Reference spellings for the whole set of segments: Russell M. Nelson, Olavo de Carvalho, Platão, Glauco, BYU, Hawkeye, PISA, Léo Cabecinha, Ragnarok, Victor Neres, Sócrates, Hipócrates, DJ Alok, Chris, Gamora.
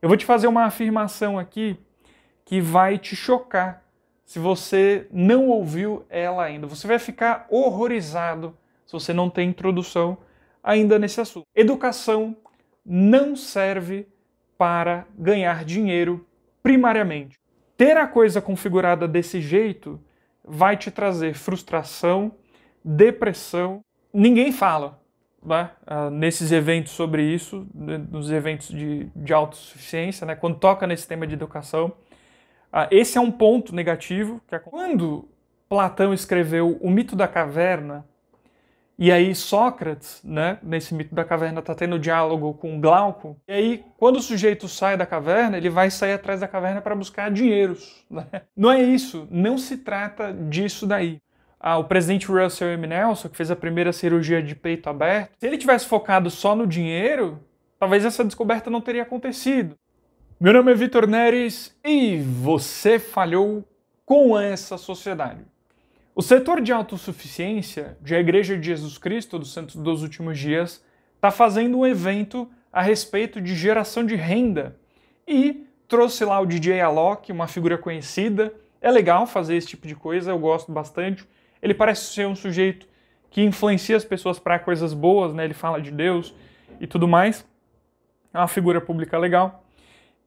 Eu vou te fazer uma afirmação aqui que vai te chocar. Se você não ouviu ela ainda, você vai ficar horrorizado se você não tem introdução ainda nesse assunto. Educação não serve para ganhar dinheiro primariamente. Ter a coisa configurada desse jeito vai te trazer frustração, depressão. Ninguém fala, né, nesses eventos sobre isso, nos eventos de autossuficiência, né, quando toca nesse tema de educação. Esse é um ponto negativo. Quando Platão escreveu O Mito da Caverna, e aí Sócrates, né, nesse Mito da Caverna, está tendo diálogo com Glauco, e aí quando o sujeito sai da caverna, ele vai sair atrás da caverna para buscar dinheiros, né? Não é isso, não se trata disso daí. O presidente Russell M. Nelson, que fez a primeira cirurgia de peito aberto, se ele tivesse focado só no dinheiro, talvez essa descoberta não teria acontecido. Meu nome é Victor Neres e você falhou com essa sociedade. O setor de autossuficiência da Igreja de Jesus Cristo dos Santos dos Últimos Dias está fazendo um evento a respeito de geração de renda e trouxe lá o DJ Alok, uma figura conhecida. É legal fazer esse tipo de coisa, eu gosto bastante. Ele parece ser um sujeito que influencia as pessoas para coisas boas, né? Ele fala de Deus e tudo mais. É uma figura pública legal.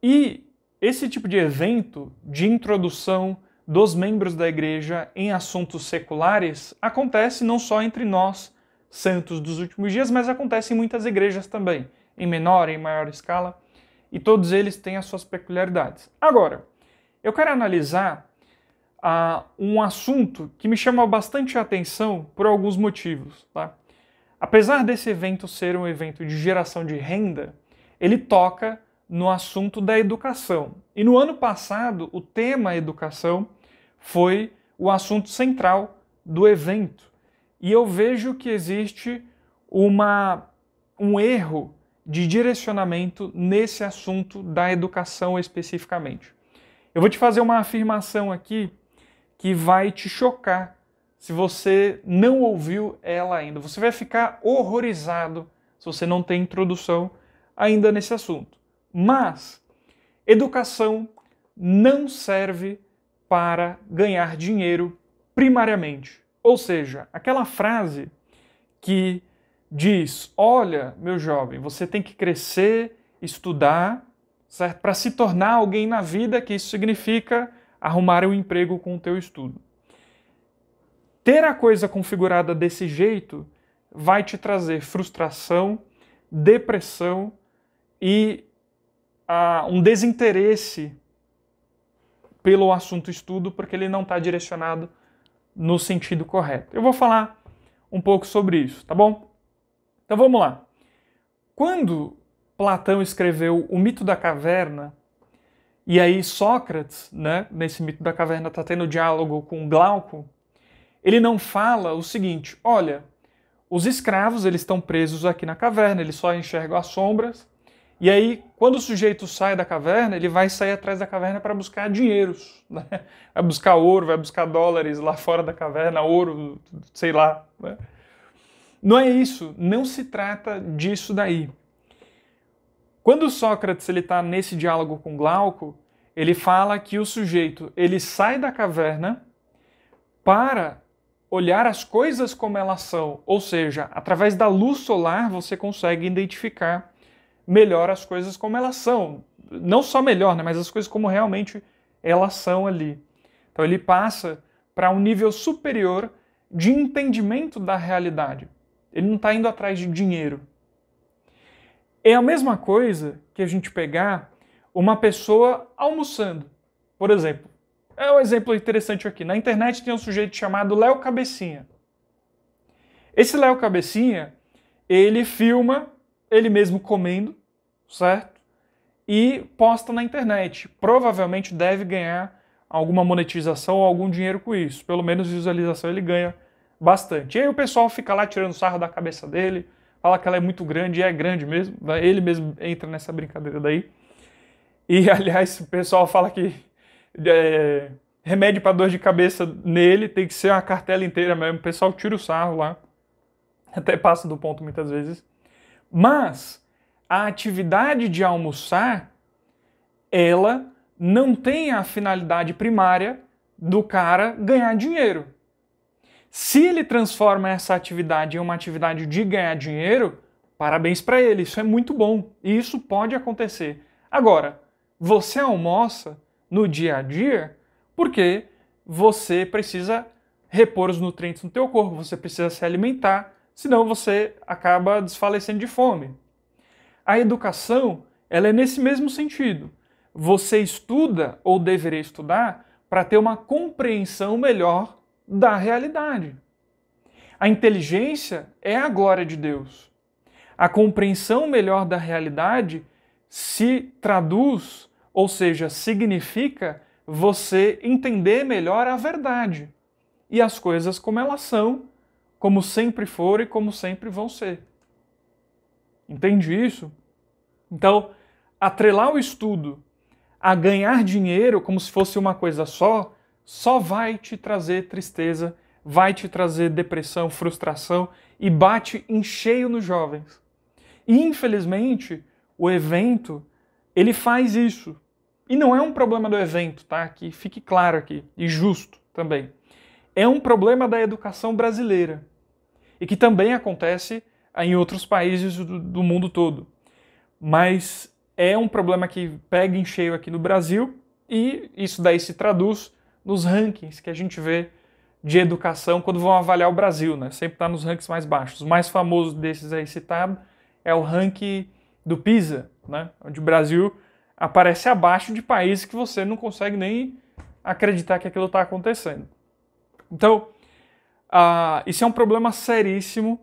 E esse tipo de evento de introdução dos membros da igreja em assuntos seculares acontece não só entre nós, santos dos últimos dias, mas acontece em muitas igrejas também, em menor e em maior escala, e todos eles têm as suas peculiaridades. Agora, eu quero analisar um assunto que me chama bastante atenção por alguns motivos, tá? Apesar desse evento ser um evento de geração de renda, ele toca no assunto da educação. E no ano passado, o tema educação foi o assunto central do evento. E eu vejo que existe um erro de direcionamento nesse assunto da educação especificamente. Eu vou te fazer uma afirmação aqui que vai te chocar se você não ouviu ela ainda. Você vai ficar horrorizado se você não tem introdução ainda nesse assunto. Mas educação não serve para ganhar dinheiro primariamente. Ou seja, aquela frase que diz, olha, meu jovem, você tem que crescer, estudar, certo? Para se tornar alguém na vida, que isso significa arrumar um emprego com o teu estudo. Ter a coisa configurada desse jeito vai te trazer frustração, depressão e um desinteresse pelo assunto estudo, porque ele não está direcionado no sentido correto. Eu vou falar um pouco sobre isso, tá bom? Então vamos lá. Quando Platão escreveu O Mito da Caverna, e aí Sócrates, né, nesse Mito da Caverna, está tendo diálogo com Glauco, ele não fala o seguinte, olha, os escravos eles estão presos aqui na caverna, eles só enxergam as sombras. E aí, quando o sujeito sai da caverna, ele vai sair atrás da caverna para buscar dinheiros, né? Vai buscar ouro, vai buscar dólares lá fora da caverna, ouro, sei lá, né? Não é isso, não se trata disso daí. Quando Sócrates está nesse diálogo com Glauco, ele fala que o sujeito ele sai da caverna para olhar as coisas como elas são, ou seja, através da luz solar você consegue identificar melhor as coisas como elas são. Não só melhor, né, mas as coisas como realmente elas são ali. Então ele passa para um nível superior de entendimento da realidade. Ele não está indo atrás de dinheiro. É a mesma coisa que a gente pegar uma pessoa almoçando. Por exemplo, é um exemplo interessante aqui. Na internet tem um sujeito chamado Léo Cabecinha. Esse Léo Cabecinha, ele filma ele mesmo comendo, certo? E posta na internet. Provavelmente deve ganhar alguma monetização ou algum dinheiro com isso. Pelo menos visualização ele ganha bastante. E aí o pessoal fica lá tirando sarro da cabeça dele, fala que ela é muito grande, e é grande mesmo. Ele mesmo entra nessa brincadeira daí. E, aliás, o pessoal fala que remédio para dor de cabeça nele tem que ser uma cartela inteira mesmo. O pessoal tira o sarro lá. Até passa do ponto muitas vezes. Mas a atividade de almoçar ela não tem a finalidade primária do cara ganhar dinheiro. Se ele transforma essa atividade em uma atividade de ganhar dinheiro, parabéns para ele, isso é muito bom. E isso pode acontecer. Agora, você almoça no dia a dia porque você precisa repor os nutrientes no teu corpo, você precisa se alimentar, senão você acaba desfalecendo de fome. A educação, ela é nesse mesmo sentido. Você estuda, ou deveria estudar, para ter uma compreensão melhor da realidade. A inteligência é a glória de Deus. A compreensão melhor da realidade se traduz, ou seja, significa você entender melhor a verdade e as coisas como elas são, como sempre foram e como sempre vão ser. Entende isso? Então, atrelar o estudo a ganhar dinheiro como se fosse uma coisa só vai te trazer tristeza, vai te trazer depressão, frustração e bate em cheio nos jovens. E, infelizmente, o evento, ele faz isso. E não é um problema do evento, tá? Que fique claro aqui, e justo também. É um problema da educação brasileira e que também acontece em outros países do mundo todo. Mas é um problema que pega em cheio aqui no Brasil e isso daí se traduz nos rankings que a gente vê de educação quando vão avaliar o Brasil, né? Sempre está nos rankings mais baixos. O mais famoso desses aí citado é o ranking do PISA, né? Onde o Brasil aparece abaixo de países que você não consegue nem acreditar que aquilo está acontecendo. Então, isso é um problema seríssimo.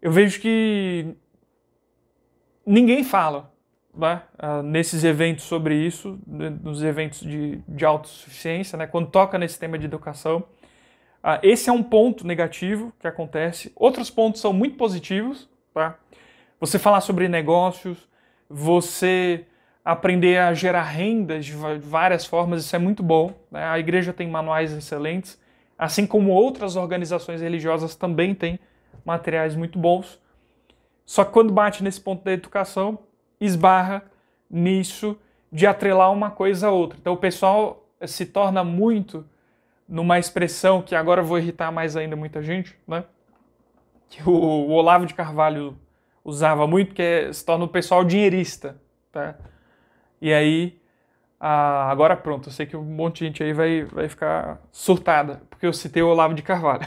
Eu vejo que ninguém fala, né, nesses eventos sobre isso, nos eventos de autossuficiência, né, quando toca nesse tema de educação. Esse é um ponto negativo que acontece. Outros pontos são muito positivos, tá? Você falar sobre negócios, você aprender a gerar rendas de várias formas, isso é muito bom, né? A igreja tem manuais excelentes, assim como outras organizações religiosas também têm materiais muito bons. Só que quando bate nesse ponto da educação, esbarra nisso de atrelar uma coisa a outra. Então o pessoal se torna muito numa expressão que agora eu vou irritar mais ainda muita gente, né? Que o Olavo de Carvalho usava muito, que é, se torna o pessoal dinheirista, tá? E aí, agora pronto, eu sei que um monte de gente aí vai ficar surtada, porque eu citei o Olavo de Carvalho.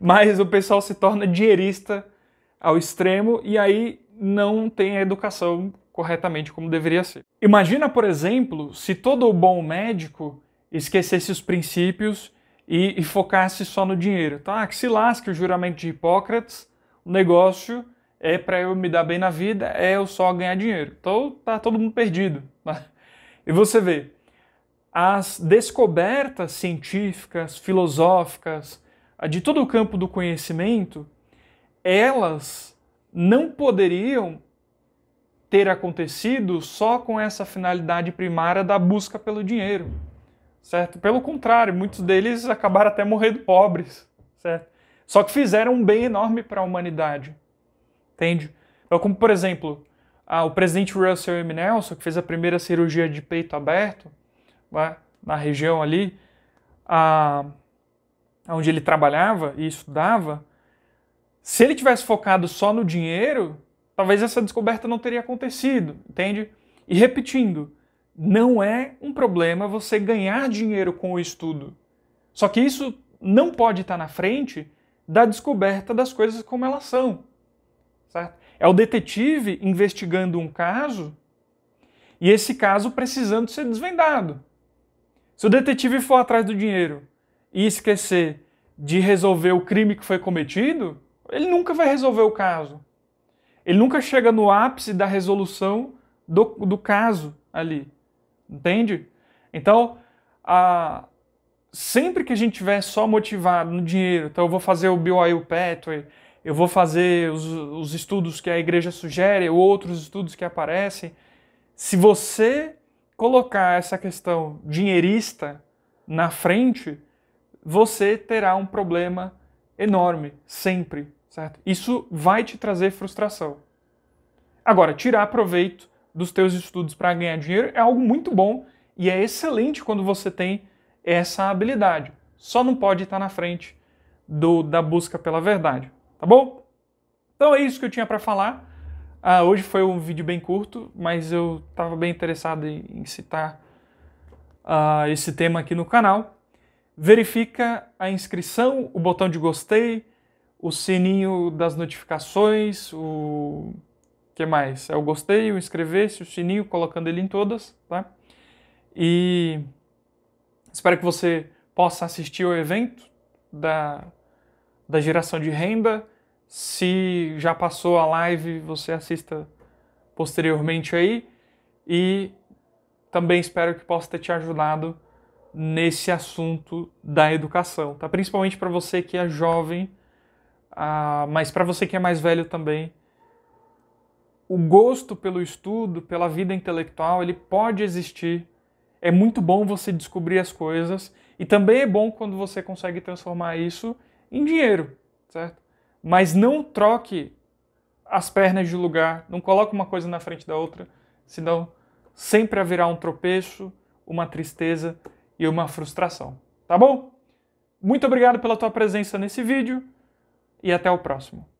Mas o pessoal se torna dinheirista ao extremo e aí não tem a educação corretamente como deveria ser. Imagina, por exemplo, se todo bom médico esquecesse os princípios e focasse só no dinheiro. Então, que se lasque o juramento de Hipócrates, o negócio é para eu me dar bem na vida, é eu só ganhar dinheiro. Então tá todo mundo perdido. E você vê, as descobertas científicas, filosóficas, de todo o campo do conhecimento, elas não poderiam ter acontecido só com essa finalidade primária da busca pelo dinheiro, certo? Pelo contrário, muitos deles acabaram até morrendo pobres, certo? Só que fizeram um bem enorme para a humanidade, entende? Então, como, por exemplo, o presidente Russell M. Nelson, que fez a primeira cirurgia de peito aberto, né, na região ali, onde ele trabalhava e estudava, se ele tivesse focado só no dinheiro, talvez essa descoberta não teria acontecido, entende? E repetindo, não é um problema você ganhar dinheiro com o estudo. Só que isso não pode estar na frente da descoberta das coisas como elas são, certo? É o detetive investigando um caso e esse caso precisando ser desvendado. Se o detetive for atrás do dinheiro e esquecer de resolver o crime que foi cometido, ele nunca vai resolver o caso. Ele nunca chega no ápice da resolução do caso ali. Entende? Então, sempre que a gente estiver só motivado no dinheiro, então eu vou fazer o BYU Pathway, eu vou fazer os estudos que a igreja sugere, ou outros estudos que aparecem. Se você colocar essa questão dinheirista na frente, você terá um problema enorme, sempre, certo? Isso vai te trazer frustração. Agora, tirar proveito dos teus estudos para ganhar dinheiro é algo muito bom e é excelente quando você tem essa habilidade. Só não pode estar na frente da busca pela verdade, tá bom? Então é isso que eu tinha para falar. Hoje foi um vídeo bem curto, mas eu estava bem interessado em citar esse tema aqui no canal. Verifica a inscrição, o botão de gostei, o sininho das notificações, o que mais? É o gostei, o inscrever-se, o sininho, colocando ele em todas, tá? E espero que você possa assistir ao evento da geração de renda. Se já passou a live, você assista posteriormente aí. E também espero que possa ter te ajudado nesse assunto da educação, tá? Principalmente para você que é jovem, mas para você que é mais velho também. O gosto pelo estudo, pela vida intelectual, ele pode existir. É muito bom você descobrir as coisas e também é bom quando você consegue transformar isso em dinheiro, certo? Mas não troque as pernas de lugar, não coloque uma coisa na frente da outra, senão sempre haverá um tropeço, uma tristeza e uma frustração, tá bom? Muito obrigado pela tua presença nesse vídeo e até o próximo.